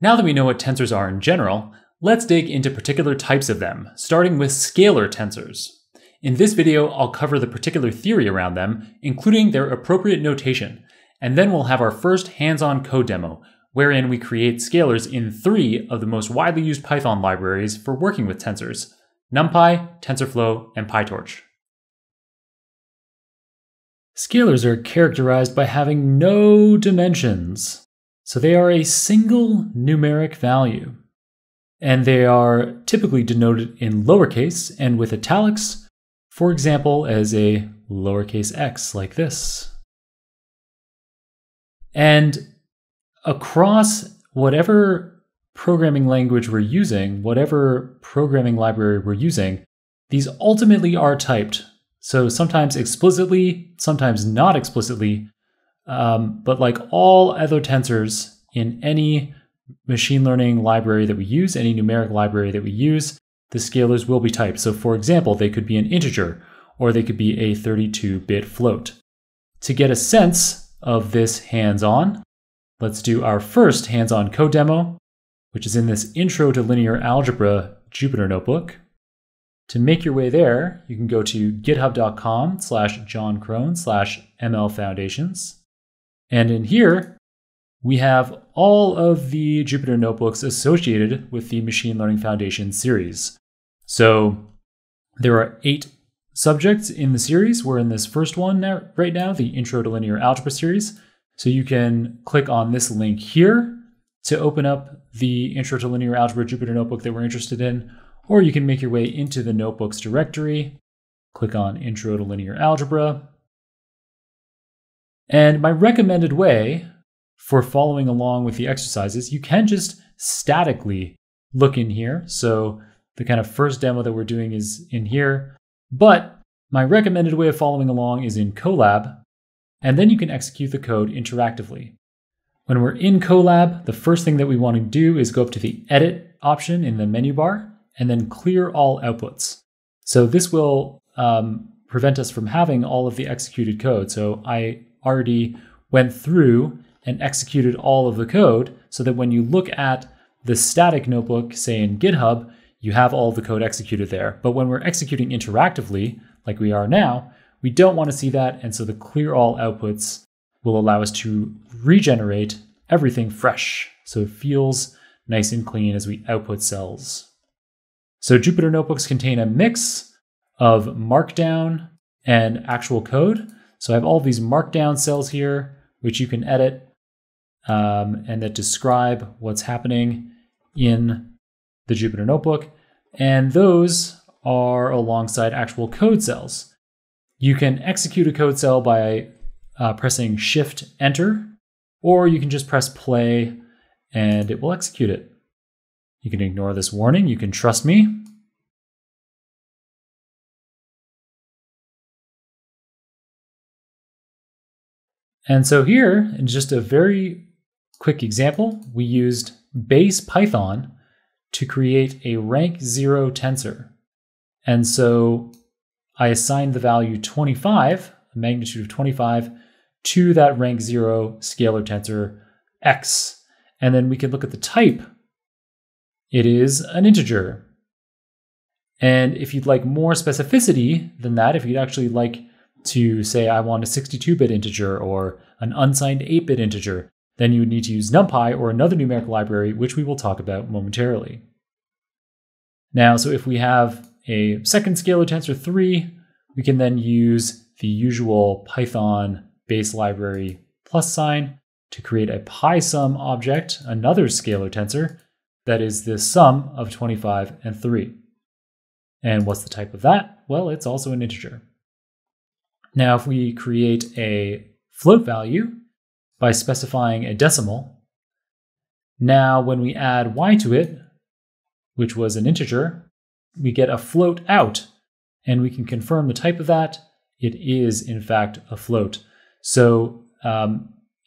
Now that we know what tensors are in general, let's dig into particular types of them, starting with scalar tensors. In this video, I'll cover the particular theory around them, including their appropriate notation, and then we'll have our first hands-on code demo, wherein we create scalars in 3 of the most widely used Python libraries for working with tensors: NumPy, TensorFlow, and PyTorch. Scalars are characterized by having no dimensions, so they are a single numeric value, and they are typically denoted in lowercase and with italics, for example, as a lowercase x like this. And across whatever programming language we're using, whatever programming library we're using, these ultimately are typed. So sometimes explicitly, sometimes not explicitly, but like all other tensors in any machine learning library that we use, any numeric library that we use, the scalars will be typed. So for example, they could be an integer, or they could be a 32-bit float. To get a sense of this hands-on, let's do our first hands-on code demo, which is in this Intro to Linear Algebra Jupyter notebook. To make your way there, you can go to github.com/johncrone/mlfoundations. And in here, we have all of the Jupyter notebooks associated with the Machine Learning Foundations series. So there are 8 subjects in the series. We're in this first one right now, the Intro to Linear Algebra series. So you can click on this link here to open up the Intro to Linear Algebra Jupyter notebook that we're interested in, or you can make your way into the notebooks directory, click on Intro to Linear Algebra. And my recommended way for following along with the exercises, you can just statically look in here. So the kind of first demo that we're doing is in here, but my recommended way of following along is in Colab, and then you can execute the code interactively. When we're in Colab, the first thing that we want to do is go up to the Edit option in the menu bar, and then Clear All Outputs. So this will prevent us from having all of the executed code. So I already went through and executed all of the code so that when you look at the static notebook, say in GitHub, you have all the code executed there. But when we're executing interactively, like we are now, we don't want to see that. And so the Clear All Outputs will allow us to regenerate everything fresh, so it feels nice and clean as we output cells. So Jupyter notebooks contain a mix of markdown and actual code. So I have all these markdown cells here, which you can edit and that describe what's happening in the Jupyter notebook. And those are alongside actual code cells. You can execute a code cell by pressing Shift Enter, or you can just press play and it will execute it. You can ignore this warning, you can trust me. And so here, in just a very quick example, we used base Python to create a rank 0 tensor. And so I assigned the value 25, a magnitude of 25, to that rank 0 scalar tensor X. And then we can look at the type. It is an integer. And if you'd like more specificity than that, if you'd actually like to say, I want a 62-bit integer or an unsigned 8-bit integer, then you would need to use NumPy or another numeric library, which we will talk about momentarily. Now, so if we have a second scalar tensor 3, we can then use the usual Python base library plus sign to create a PySum object, another scalar tensor, that is the sum of 25 and 3. And what's the type of that? Well, it's also an integer. Now, if we create a float value by specifying a decimal, now when we add y to it, which was an integer, we get a float out, and we can confirm the type of that. It is, in fact, a float. So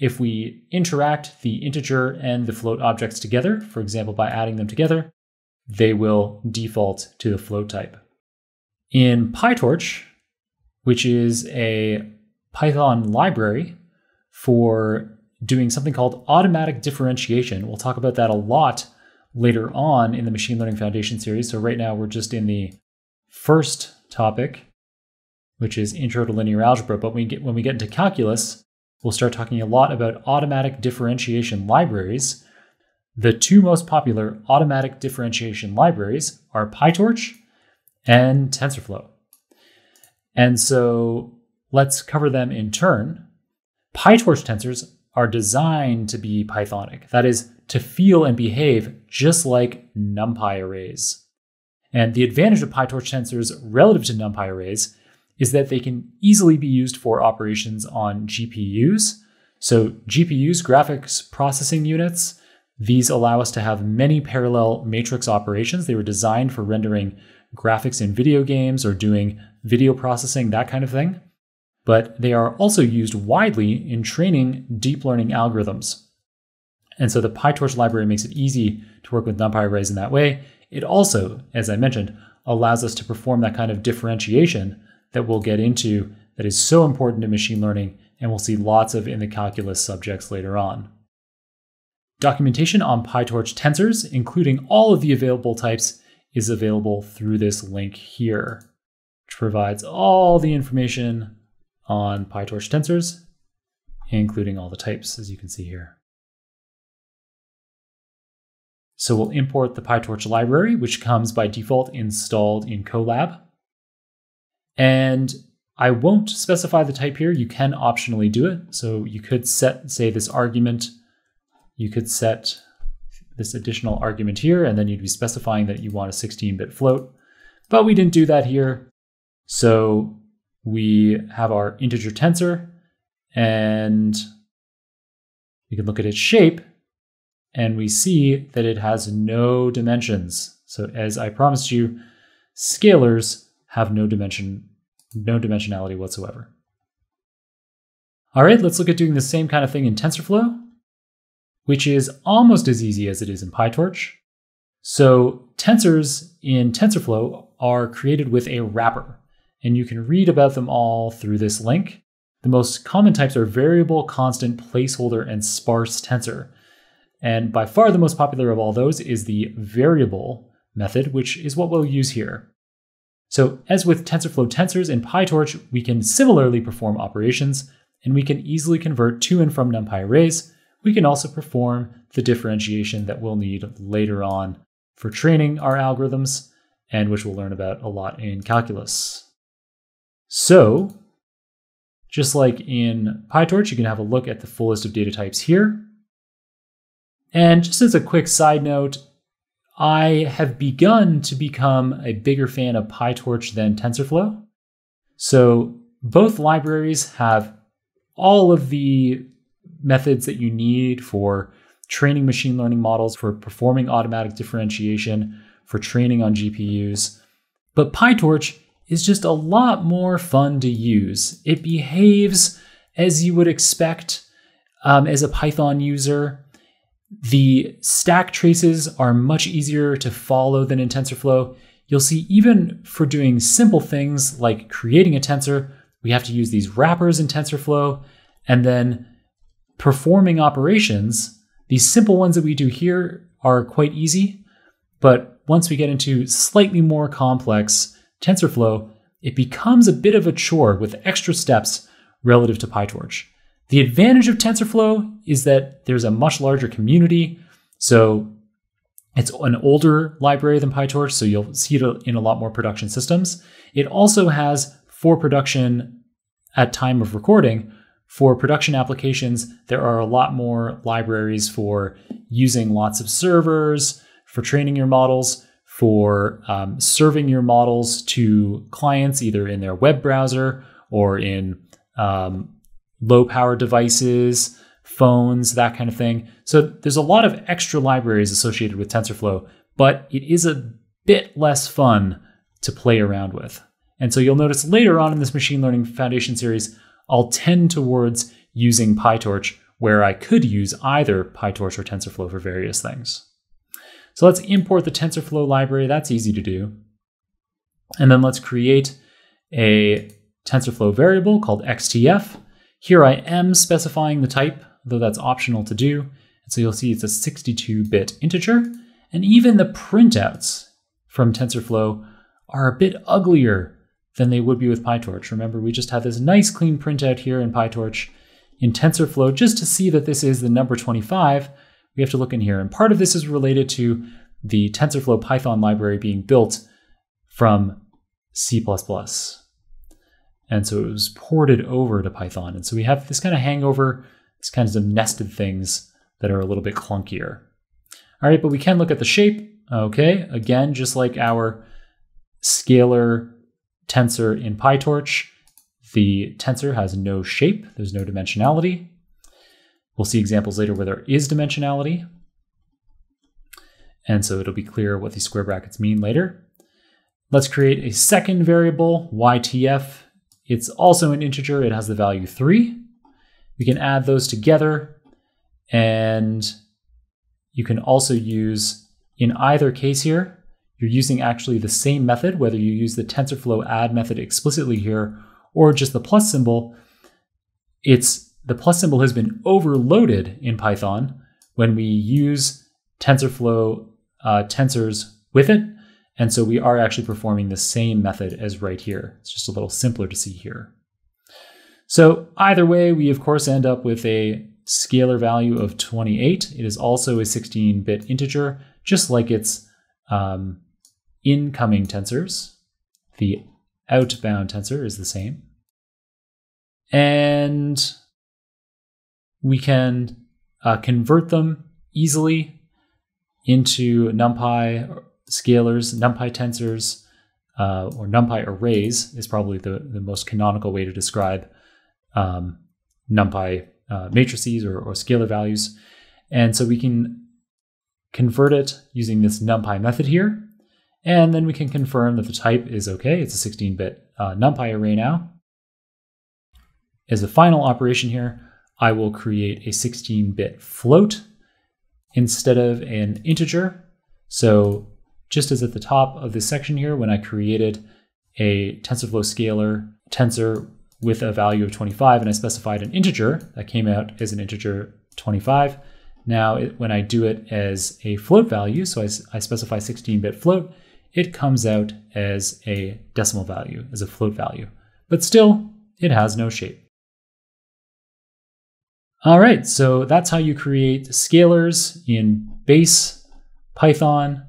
if we interact the integer and the float objects together, for example, by adding them together, they will default to the float type. In PyTorch, which is a Python library for doing something called automatic differentiation. We'll talk about that a lot later on in the Machine Learning Foundation series. So right now we're just in the first topic, which is Intro to Linear Algebra. But when we get into calculus, we'll start talking a lot about automatic differentiation libraries. The two most popular automatic differentiation libraries are PyTorch and TensorFlow. And so let's cover them in turn. PyTorch tensors are designed to be Pythonic, that is, to feel and behave just like NumPy arrays. And the advantage of PyTorch tensors relative to NumPy arrays is that they can easily be used for operations on GPUs. So GPUs, graphics processing units, these allow us to have many parallel matrix operations. They were designed for rendering graphics in video games or doing video processing, that kind of thing. But they are also used widely in training deep learning algorithms. And so the PyTorch library makes it easy to work with NumPy arrays in that way. It also, as I mentioned, allows us to perform that kind of differentiation that we'll get into that is so important to machine learning and we'll see lots of in the calculus subjects later on. Documentation on PyTorch tensors, including all of the available types, is available through this link here, which provides all the information on PyTorch tensors, including all the types, as you can see here. So we'll import the PyTorch library, which comes by default installed in Colab. And I won't specify the type here. You can optionally do it. So you could set, say, this argument. You could set this additional argument here, and then you'd be specifying that you want a 16-bit float. But we didn't do that here. So we have our integer tensor, and we can look at its shape, and we see that it has no dimensions. So as I promised you, scalars have no dimensionality whatsoever. All right, let's look at doing the same kind of thing in TensorFlow, which is almost as easy as it is in PyTorch. So tensors in TensorFlow are created with a wrapper, and you can read about them all through this link. The most common types are variable, constant, placeholder, and sparse tensor. And by far the most popular of all those is the variable method, which is what we'll use here. So as with TensorFlow tensors in PyTorch, we can similarly perform operations, and we can easily convert to and from NumPy arrays. We can also perform the differentiation that we'll need later on for training our algorithms, and which we'll learn about a lot in calculus. So just like in PyTorch, you can have a look at the full list of data types here. And just as a quick side note, I have begun to become a bigger fan of PyTorch than TensorFlow. So both libraries have all of the methods that you need for training machine learning models, for performing automatic differentiation, for training on GPUs. But PyTorch is just a lot more fun to use. It behaves as you would expect as a Python user. The stack traces are much easier to follow than in TensorFlow. You'll see even for doing simple things like creating a tensor, we have to use these wrappers in TensorFlow, and then performing operations. These simple ones that we do here are quite easy, but once we get into slightly more complex TensorFlow, it becomes a bit of a chore with extra steps relative to PyTorch. The advantage of TensorFlow is that there's a much larger community. So it's an older library than PyTorch, so you'll see it in a lot more production systems. It also has, for production at time of recording, for production applications, there are a lot more libraries for using lots of servers, for training your models, for serving your models to clients, either in their web browser or in low power devices, phones, that kind of thing. So there's a lot of extra libraries associated with TensorFlow, but it is a bit less fun to play around with. And so you'll notice later on in this Machine Learning Foundation series, I'll tend towards using PyTorch where I could use either PyTorch or TensorFlow for various things. So let's import the TensorFlow library. That's easy to do. And then let's create a TensorFlow variable called XTF. Here I am specifying the type though that's optional to do. And so you'll see it's a 62-bit integer. And even the printouts from TensorFlow are a bit uglier than they would be with PyTorch. Remember, we just have this nice clean printout here in PyTorch. In TensorFlow, just to see that this is the number 25, we have to look in here. And part of this is related to the TensorFlow Python library being built from C++. And so it was ported over to Python. And so we have this kind of hangover, these kinds of nested things that are a little bit clunkier. All right, but we can look at the shape. Okay, again, just like our scalar tensor in PyTorch, the tensor has no shape, there's no dimensionality. We'll see examples later where there is dimensionality. And so it'll be clear what these square brackets mean later. Let's create a second variable, YTF. It's also an integer, it has the value 3. We can add those together, and you can also use, in either case here, you're using actually the same method, whether you use the TensorFlow add method explicitly here or just the plus symbol. The plus symbol has been overloaded in Python when we use TensorFlow tensors with it. And so we are actually performing the same method as right here. It's just a little simpler to see here. So either way, we of course end up with a scalar value of 28. It is also a 16-bit integer, just like its incoming tensors. The outbound tensor is the same. And we can convert them easily into NumPy scalars, NumPy tensors, or NumPy arrays is probably the most canonical way to describe NumPy matrices or scalar values. And so we can convert it using this NumPy method here. And then we can confirm that the type is okay. It's a 16-bit NumPy array now. As a final operation here, I will create a 16-bit float instead of an integer. So just as at the top of this section here, when I created a TensorFlow scalar tensor with a value of 25 and I specified an integer, that came out as an integer 25. Now, when I do it as a float value, so I specify 16-bit float, it comes out as a decimal value, as a float value, but still it has no shape. All right, so that's how you create scalars in base Python,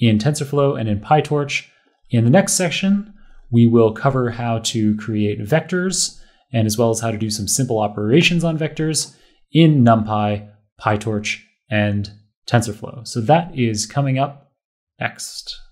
in TensorFlow, and in PyTorch. In the next section, we will cover how to create vectors, and as well as how to do some simple operations on vectors in NumPy, PyTorch, and TensorFlow. So that is coming up next.